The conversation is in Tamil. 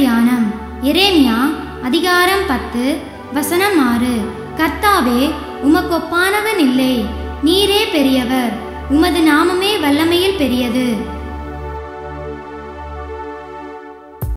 தியானம். எரேமியா அதிகாரம் 10 வசனம் 6. கர்த்தாவே, உமக்கொப்பானவன் இல்லை, நீரே பெரியவர், உமது நாமமே வல்லமையில் பெரியது.